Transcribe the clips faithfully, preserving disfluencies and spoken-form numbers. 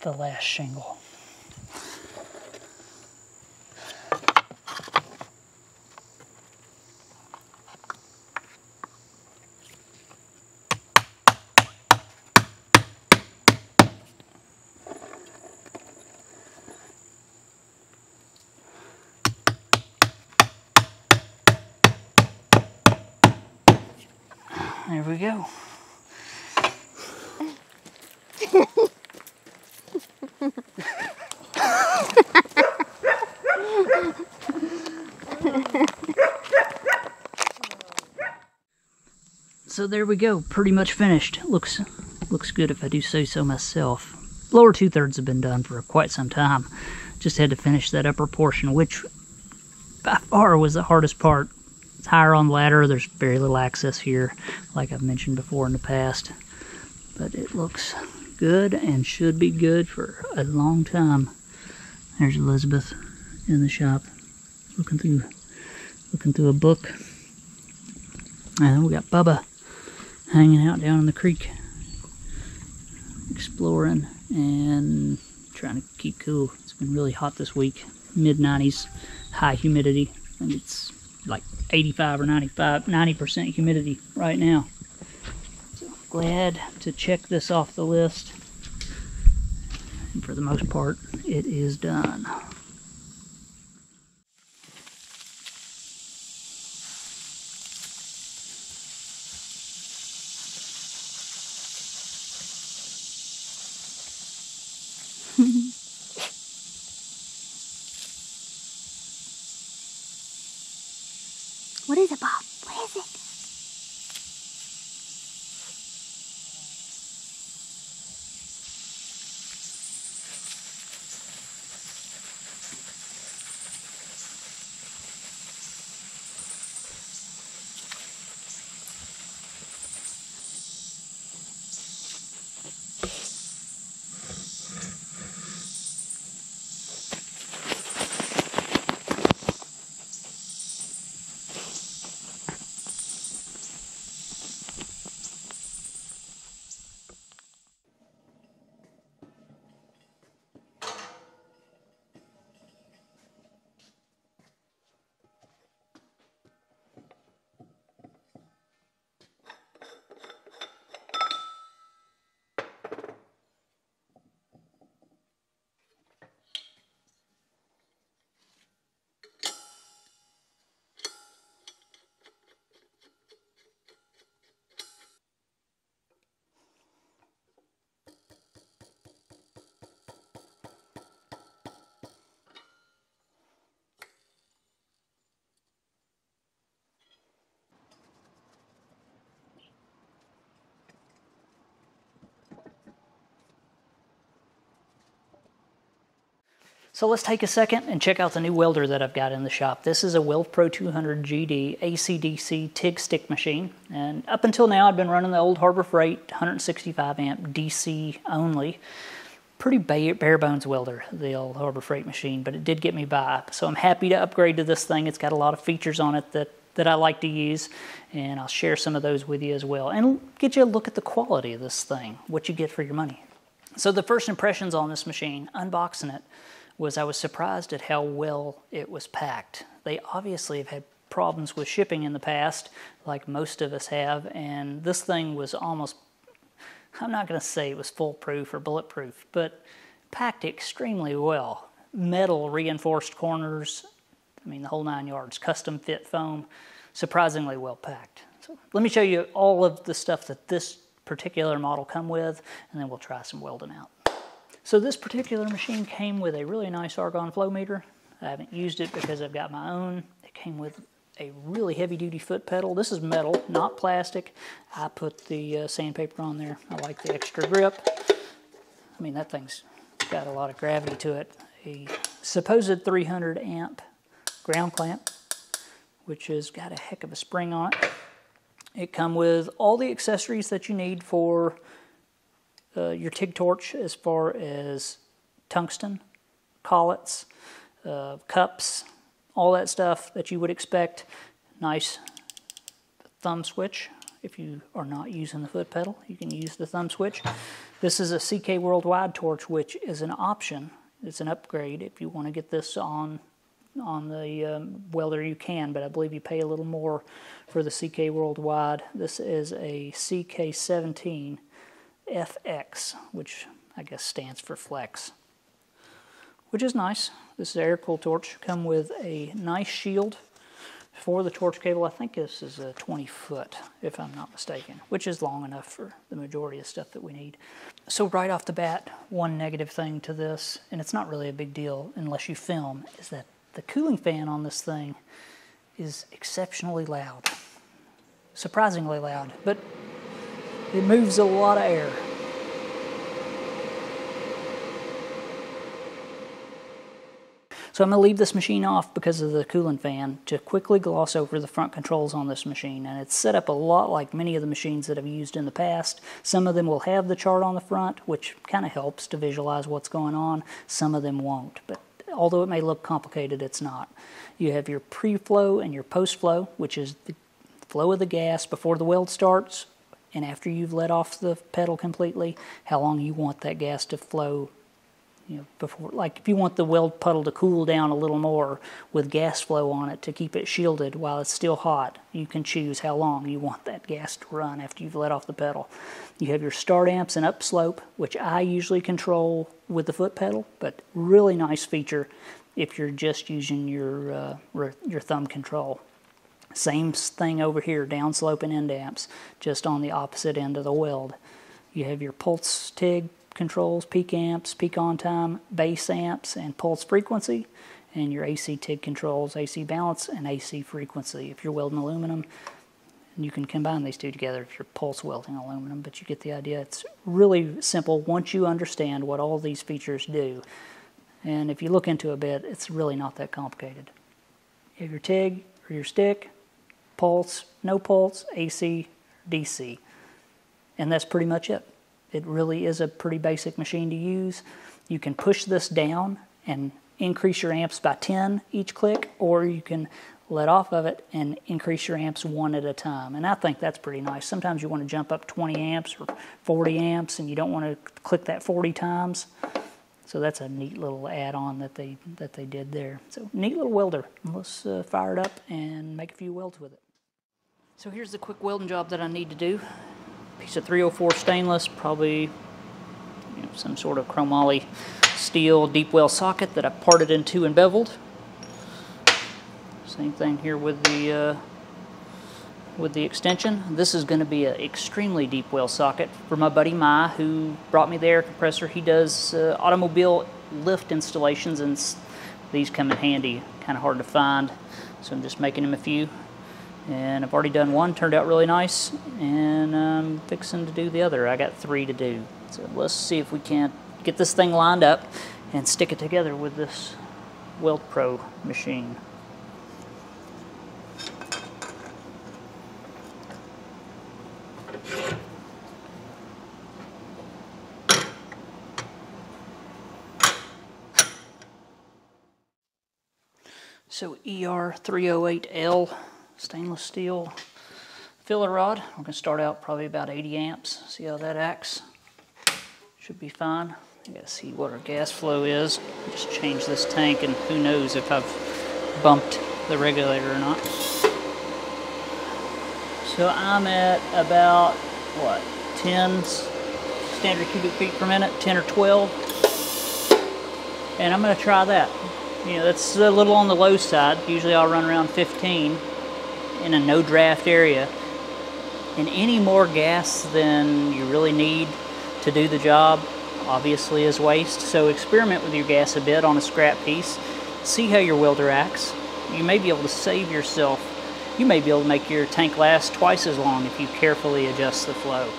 the last shingle. There we go. So there we go, pretty much finished. Looks looks good if I do say so myself. Lower two-thirds have been done for quite some time. Just had to finish that upper portion, which by far was the hardest part. It's higher on the ladder, there's very little access here, like I've mentioned before in the past. But it looks good and should be good for a long time. There's Elizabeth in the shop looking through looking through a book. And then we got Bubba hanging out down in the creek, exploring and trying to keep cool. It's been really hot this week, mid nineties, high humidity, and it's like eighty-five or ninety-five, ninety percent humidity right now. So glad to check this off the list. And for the most part, it is done. What is it, Bob? What is it? So let's take a second and check out the new welder that I've got in the shop. This is a WeldPro two hundred G D A C D C TIG stick machine. And up until now, I'd been running the old Harbor Freight one sixty-five amp D C only. Pretty bare bones welder, the old Harbor Freight machine, but it did get me by. So I'm happy to upgrade to this thing. It's got a lot of features on it that, that I like to use, and I'll share some of those with you as well. And get you a look at the quality of this thing, what you get for your money. So the first impressions on this machine, unboxing it, was I was surprised at how well it was packed. They obviously have had problems with shipping in the past, like most of us have, and this thing was almost, I'm not gonna say it was foolproof or bulletproof, but packed extremely well. Metal reinforced corners, I mean the whole nine yards, custom fit foam, surprisingly well packed. So let me show you all of the stuff that this particular model come with, and then we'll try some welding out. So this particular machine came with a really nice argon flow meter. I haven't used it because I've got my own. It came with a really heavy-duty foot pedal. This is metal, not plastic. I put the uh, sandpaper on there. I like the extra grip. I mean, that thing's got a lot of gravity to it. A supposed three hundred amp ground clamp, which has got a heck of a spring on it. It comes with all the accessories that you need for Uh, your TIG torch, as far as tungsten, collets, uh, cups, all that stuff that you would expect. Nice thumb switch If you are not using the foot pedal, you can use the thumb switch. This is a C K Worldwide torch, which is an option. It's an upgrade. If you want to get this on on the um, welder, you can, but I believe you pay a little more for the C K Worldwide. This is a C K seventeen F X, which I guess stands for flex, which is nice. This is an air-cooled torch. Come with a nice shield for the torch cable. I think this is a twenty foot, if I'm not mistaken, which is long enough for the majority of stuff that we need. So right off the bat, one negative thing to this, and it's not really a big deal unless you film, is that the cooling fan on this thing is exceptionally loud. Surprisingly loud, but it moves a lot of air. So I'm going to leave this machine off because of the cooling fan to quickly gloss over the front controls on this machine. And it's set up a lot like many of the machines that I've used in the past. Some of them will have the chart on the front, which kind of helps to visualize what's going on. Some of them won't. But although it may look complicated, it's not. You have your pre-flow and your post-flow, which is the flow of the gas before the weld starts and after you've let off the pedal completely, how long you want that gas to flow. You know, before, like if you want the weld puddle to cool down a little more with gas flow on it to keep it shielded while it's still hot, you can choose how long you want that gas to run after you've let off the pedal. You have your start amps and upslope, which I usually control with the foot pedal, but really nice feature if you're just using your, uh, your thumb control. Same thing over here, downslope and end amps, just on the opposite end of the weld. You have your pulse T I G controls, peak amps, peak on time, bass amps, and pulse frequency, and your A C T I G controls, A C balance, and A C frequency if you're welding aluminum. And you can combine these two together if you're pulse welding aluminum, but you get the idea. It's really simple once you understand what all these features do. And if you look into it a bit, it's really not that complicated. You have your T I G or your stick, pulse, no pulse, A C, D C. And that's pretty much it. It really is a pretty basic machine to use. You can push this down and increase your amps by ten each click, or you can let off of it and increase your amps one at a time. And I think that's pretty nice. Sometimes you want to jump up twenty amps or forty amps and you don't want to click that forty times. So that's a neat little add-on that they, that they did there. So neat little welder. Let's uh, fire it up and make a few welds with it. So here's the quick welding job that I need to do. Piece of three oh four stainless, probably you know, some sort of chromoly steel deep well socket that I parted in two and beveled. Same thing here with the uh, with the extension. This is going to be an extremely deep well socket for my buddy Mai, who brought me the air compressor. He does uh, automobile lift installations, and these come in handy. Kind of hard to find, so I'm just making him a few. And I've already done one, turned out really nice, and I'm fixing to do the other. I got three to do. So let's see if we can't get this thing lined up and stick it together with this WeldPro machine. So E R three oh eight L. Stainless steel filler rod. I'm gonna start out probably about eighty amps. See how that acts. Should be fine. I gotta see what our gas flow is. Just change this tank, and who knows if I've bumped the regulator or not. So I'm at about what, ten standard cubic feet per minute, ten or twelve, and I'm gonna try that. You know, that's a little on the low side. Usually I'll run around fifteen. In a no draft area, and any more gas than you really need to do the job obviously is waste. So experiment with your gas a bit on a scrap piece, see how your welder acts. You may be able to save yourself, you may be able to make your tank last twice as long if you carefully adjust the flow.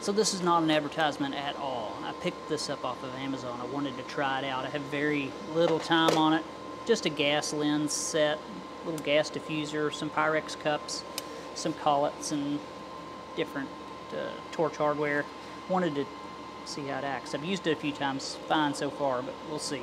So this is not an advertisement at all. I picked this up off of Amazon. I wanted to try it out. I have very little time on it. Just a gas lens set, little gas diffuser, some Pyrex cups, some collets, and different uh, torch hardware. Wanted to see how it acts. I've used it a few times, fine so far, but we'll see.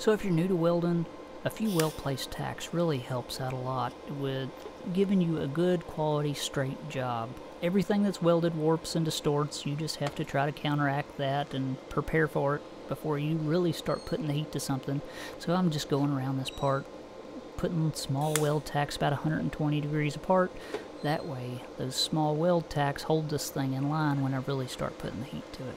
So if you're new to welding, a few well-placed tacks really helps out a lot with giving you a good quality straight job. Everything that's welded warps and distorts. You just have to try to counteract that and prepare for it before you really start putting the heat to something. So I'm just going around this part, putting small weld tacks about one hundred twenty degrees apart. That way, those small weld tacks hold this thing in line when I really start putting the heat to it.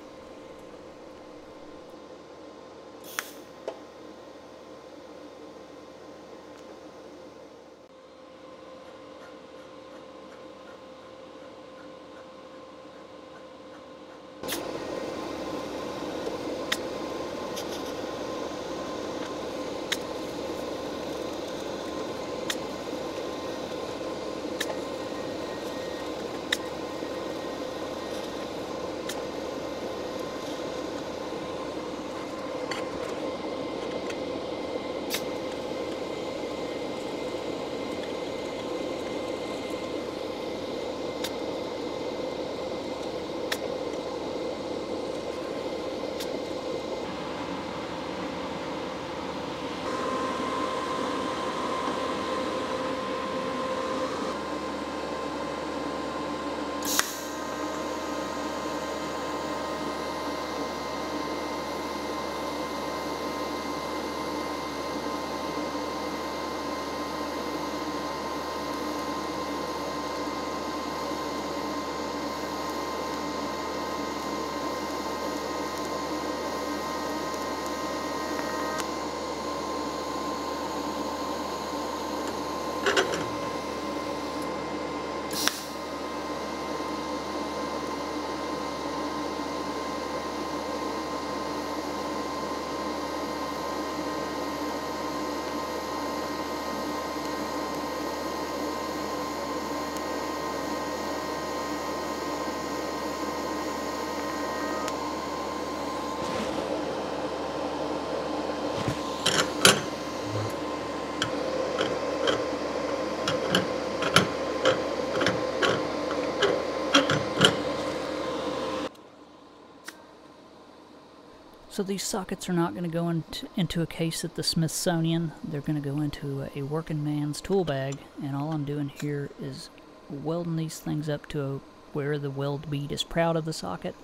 So these sockets are not going to go into, into a case at the Smithsonian. They're going to go into a working man's tool bag, and all I'm doing here is welding these things up to a, where the weld bead is proud of the socket,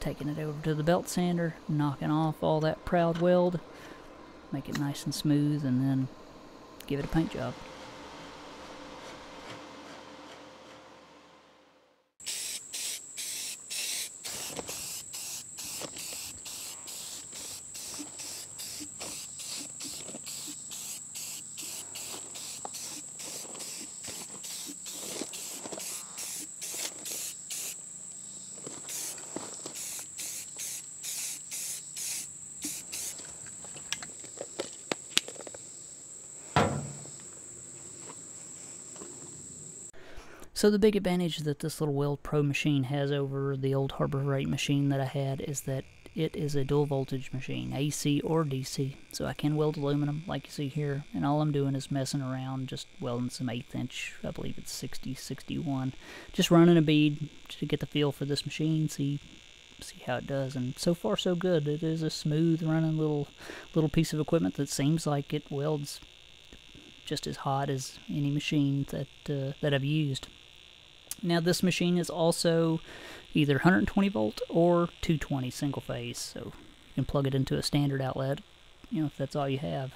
taking it over to the belt sander, knocking off all that proud weld, make it nice and smooth, and then give it a paint job. So the big advantage that this little WeldPro machine has over the old Harbor Freight machine that I had is that it is a dual voltage machine, A C or D C, so I can weld aluminum like you see here, and all I'm doing is messing around, just welding some eighth inch, I believe it's sixty, sixty-one, just running a bead to get the feel for this machine, see see how it does, and so far so good. It is a smooth running little little piece of equipment that seems like it welds just as hot as any machine that uh, that I've used. Now this machine is also either one hundred twenty volt or two twenty single phase, so you can plug it into a standard outlet, you know, if that's all you have.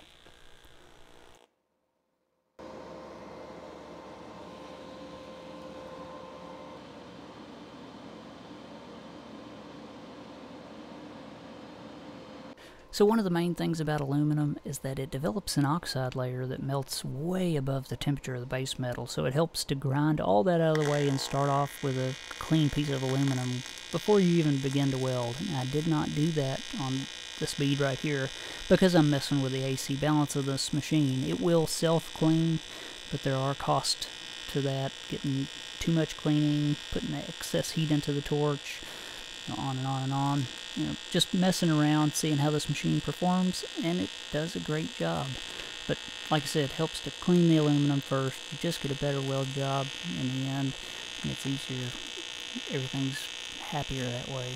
So one of the main things about aluminum is that it develops an oxide layer that melts way above the temperature of the base metal, so it helps to grind all that out of the way and start off with a clean piece of aluminum before you even begin to weld. And I did not do that on this bead right here because I'm messing with the A C balance of this machine. It will self-clean, but there are costs to that, getting too much cleaning, putting the excess heat into the torch, on and on and on, you know, just messing around, seeing how this machine performs, and it does a great job. But like I said, it helps to clean the aluminum first. You just get a better weld job in the end, and it's easier. Everything's happier that way.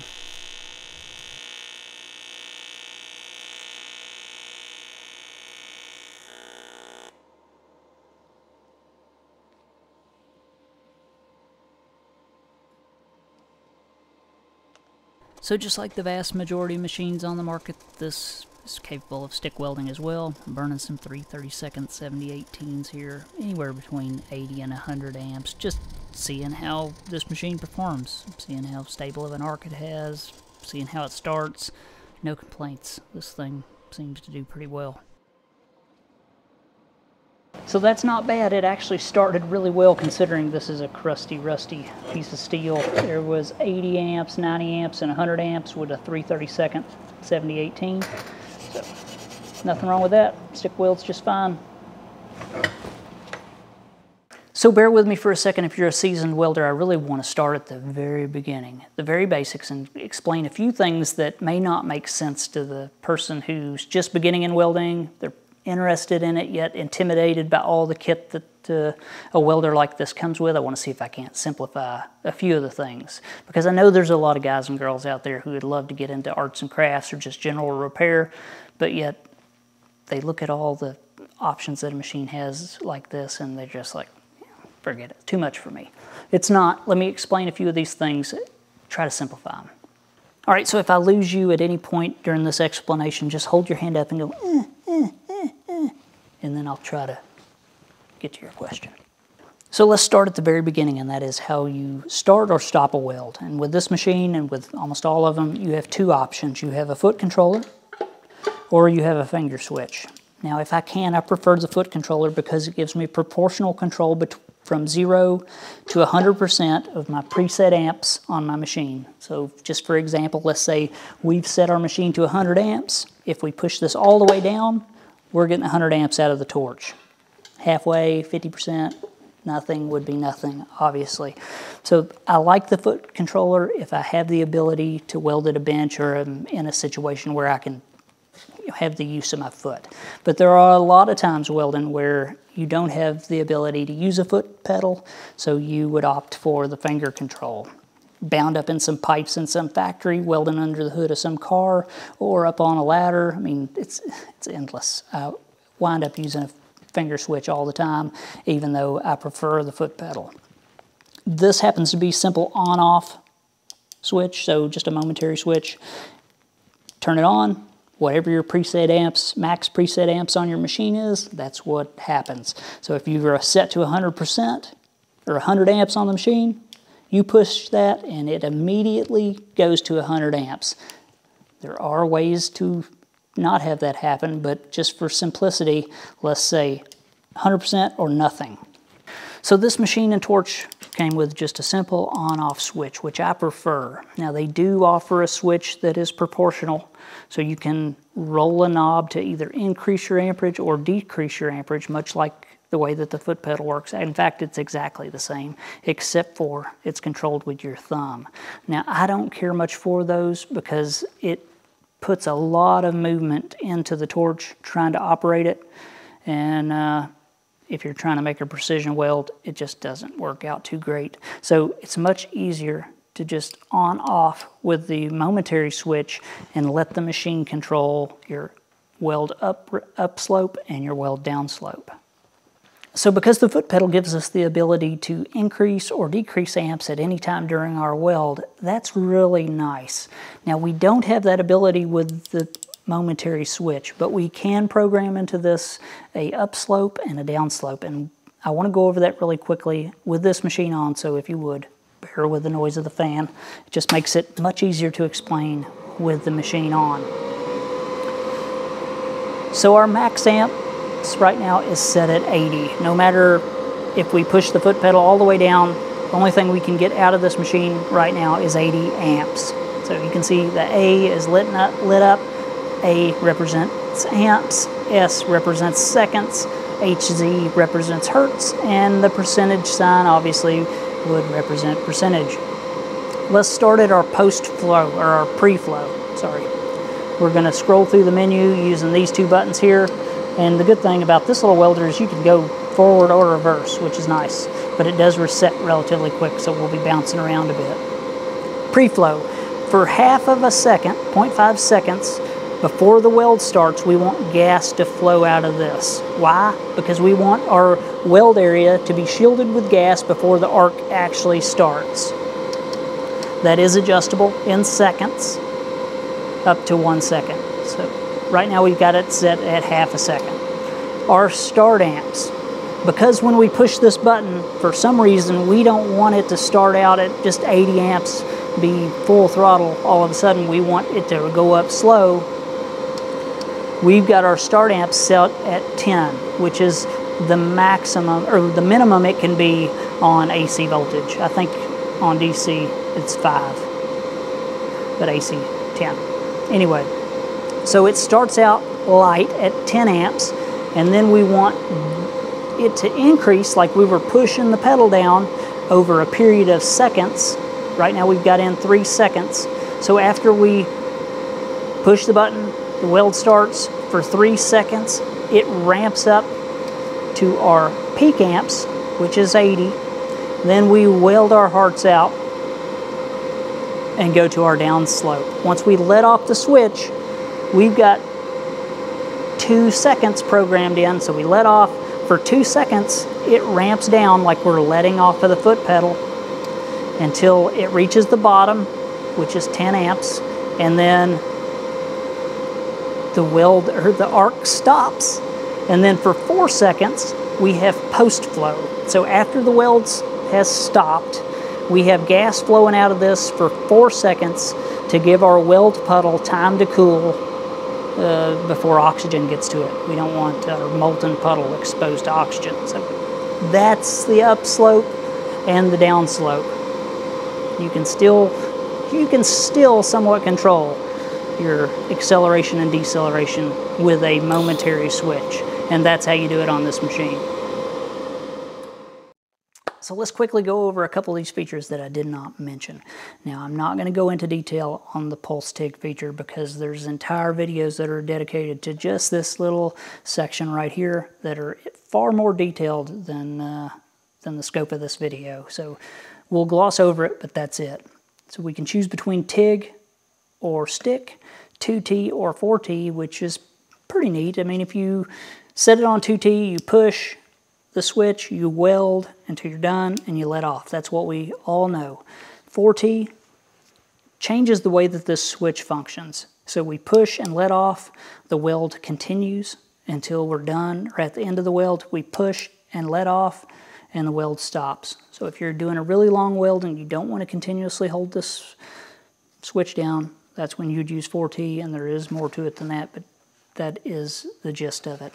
So just like the vast majority of machines on the market, this is capable of stick welding as well. I'm burning some three thirty-second seventy eighteens here, anywhere between eighty and one hundred amps, just seeing how this machine performs, seeing how stable of an arc it has, seeing how it starts. No complaints. This thing seems to do pretty well. So that's not bad. It actually started really well considering this is a crusty, rusty piece of steel. There was eighty amps, ninety amps, and one hundred amps with a three thirty-second seventy eighteen. So nothing wrong with that. Stick welds just fine. So bear with me for a second. If you're a seasoned welder, I really want to start at the very beginning, the very basics, and explain a few things that may not make sense to the person who's just beginning in welding. They're interested in it, yet intimidated by all the kit that uh, a welder like this comes with. I want to see if I can't simplify a few of the things, because I know there's a lot of guys and girls out there who would love to get into arts and crafts or just general repair, but yet they look at all the options that a machine has like this and they're just like, forget it, too much for me. It's not. Let me explain a few of these things, try to simplify them. All right, so if I lose you at any point during this explanation, just hold your hand up and go, eh, eh, eh, eh, and then I'll try to get to your question. So let's start at the very beginning, and that is how you start or stop a weld. And with this machine and with almost all of them, you have two options. You have a foot controller or you have a finger switch. Now, if I can, I prefer the foot controller because it gives me proportional control between from zero to one hundred percent of my preset amps on my machine. So just for example, let's say we've set our machine to one hundred amps. If we push this all the way down, we're getting one hundred amps out of the torch. Halfway, fifty percent, nothing would be nothing, obviously. So I like the foot controller if I have the ability to weld at a bench or I'm in a situation where I can have the use of my foot. But there are a lot of times welding where you don't have the ability to use a foot pedal, so you would opt for the finger control. Bound up in some pipes in some factory, welding under the hood of some car, or up on a ladder. I mean, it's, it's endless. I wind up using a finger switch all the time, even though I prefer the foot pedal. This happens to be simple on-off switch, so just a momentary switch. Turn it on. Whatever your preset amps, max preset amps on your machine is, that's what happens. So if you are set to one hundred percent or one hundred amps on the machine, you push that and it immediately goes to one hundred amps. There are ways to not have that happen, but just for simplicity, let's say one hundred percent or nothing. So this machine and torch came with just a simple on-off switch, which I prefer. Now they do offer a switch that is proportional, so you can roll a knob to either increase your amperage or decrease your amperage, much like the way that the foot pedal works. In fact, it's exactly the same, except for it's controlled with your thumb. Now I don't care much for those because it puts a lot of movement into the torch trying to operate it, and uh, if you're trying to make a precision weld, it just doesn't work out too great. So it's much easier to just on off with the momentary switch and let the machine control your weld up, up slope and your weld down slope. So because the foot pedal gives us the ability to increase or decrease amps at any time during our weld, that's really nice. Now we don't have that ability with the momentary switch, but we can program into this a upslope and a downslope, and I want to go over that really quickly with this machine on, so if you would bear with the noise of the fan, it just makes it much easier to explain with the machine on. So our max amp right now is set at eighty. No matter if we push the foot pedal all the way down, the only thing we can get out of this machine right now is eighty amps. So you can see the A is lit up, lit up. A represents amps, S represents seconds, H Z represents hertz, and the percentage sign obviously would represent percentage. Let's start at our post flow, or our pre-flow, sorry. We're gonna scroll through the menu using these two buttons here, and the good thing about this little welder is you can go forward or reverse, which is nice, but it does reset relatively quick, so we'll be bouncing around a bit. Pre-flow, for half of a second, zero point five seconds, before the weld starts, we want gas to flow out of this. Why? Because we want our weld area to be shielded with gas before the arc actually starts. that is adjustable in seconds, up to one second. So right now we've got it set at half a second. Our start amps, because when we push this button, for some reason we don't want it to start out at just eighty amps, be full throttle all of a sudden. We want it to go up slow. We've got our start amp set at ten, which is the maximum or the minimum it can be on A C voltage. I think on D C it's five, but A C ten. Anyway, so it starts out light at ten amps, and then we want it to increase like we were pushing the pedal down over a period of seconds. Right now we've got in three seconds. So after we push the button, the weld starts for three seconds. It ramps up to our peak amps, which is eighty. Then we weld our hearts out and go to our down slope. Once we let off the switch, we've got two seconds programmed in. So we let off for two seconds. It ramps down like we're letting off of the foot pedal until it reaches the bottom, which is ten amps, and then the weld or the arc stops. And then for four seconds, we have post flow. So after the weld has stopped, we have gas flowing out of this for four seconds to give our weld puddle time to cool uh, before oxygen gets to it. We don't want our molten puddle exposed to oxygen. So that's the upslope and the downslope. You can still, you can still somewhat control your acceleration and deceleration with a momentary switch, and that's how you do it on this machine. So let's quickly go over a couple of these features that I did not mention. Now, I'm not going to go into detail on the pulse T I G feature because there's entire videos that are dedicated to just this little section right here that are far more detailed than uh, than the scope of this video. So we'll gloss over it, but that's it. So we can choose between T I G or stick, two T or four T, which is pretty neat. I mean, if you set it on two T, you push the switch, you weld until you're done, and you let off. That's what we all know. four T changes the way that this switch functions. So we push and let off, the weld continues until we're done, or at the end of the weld, we push and let off, and the weld stops. So if you're doing a really long weld and you don't want to continuously hold this switch down, that's when you'd use four T, and there is more to it than that, but that is the gist of it.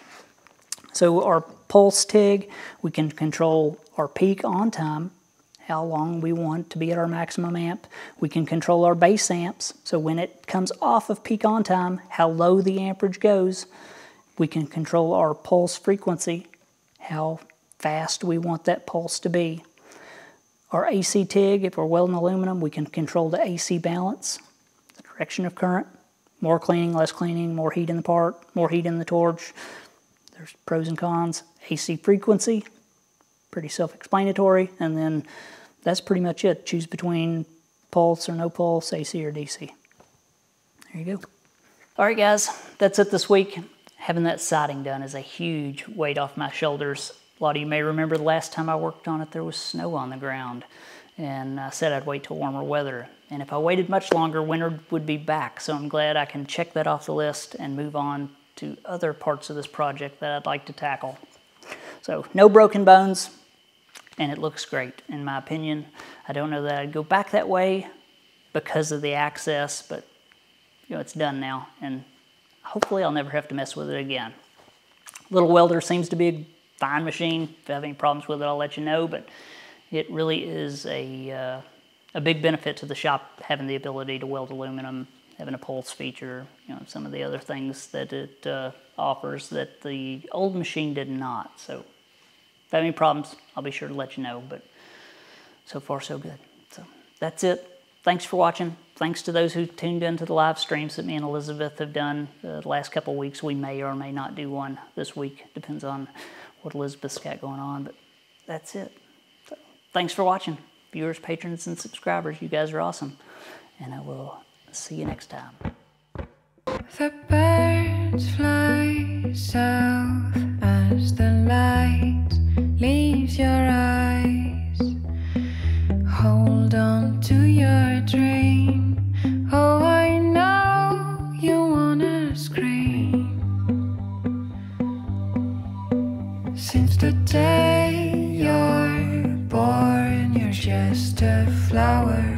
So our pulse T I G, we can control our peak on time, how long we want to be at our maximum amp. We can control our base amps, so when it comes off of peak on time, how low the amperage goes. We can control our pulse frequency, how fast we want that pulse to be. Our A C T I G, if we're welding aluminum, we can control the A C balance, the direction of current, more cleaning, less cleaning, more heat in the part, more heat in the torch. There's pros and cons. A C frequency, pretty self-explanatory, and then that's pretty much it. Choose between pulse or no pulse, A C or D C. There you go. All right, guys, that's it this week. Having that siding done is a huge weight off my shoulders. A lot of you may remember the last time I worked on it, there was snow on the ground, and I said I'd wait till warmer weather. And if I waited much longer, winter would be back, so I'm glad I can check that off the list and move on to other parts of this project that I'd like to tackle. So, no broken bones, and it looks great, in my opinion. I don't know that I'd go back that way because of the access, but you know, it's done now, and hopefully I'll never have to mess with it again. Little welder seems to be a fine machine. If I have any problems with it, I'll let you know, but it really is a, uh, a big benefit to the shop, having the ability to weld aluminum, having a pulse feature, you know, some of the other things that it uh, offers that the old machine did not. So if I have any problems, I'll be sure to let you know, but so far so good. So that's it. Thanks for watching. Thanks to those who tuned into the live streams that me and Elizabeth have done uh, the last couple of weeks. We may or may not do one this week. Depends on what Elizabeth's got going on, but that's it. So, thanks for watching. Viewers, patrons, and subscribers, you guys are awesome. And I will see you next time. The birds fly south as the light leaves your eyes. Hold on to your dreams. Since the day you're born, you're just a flower.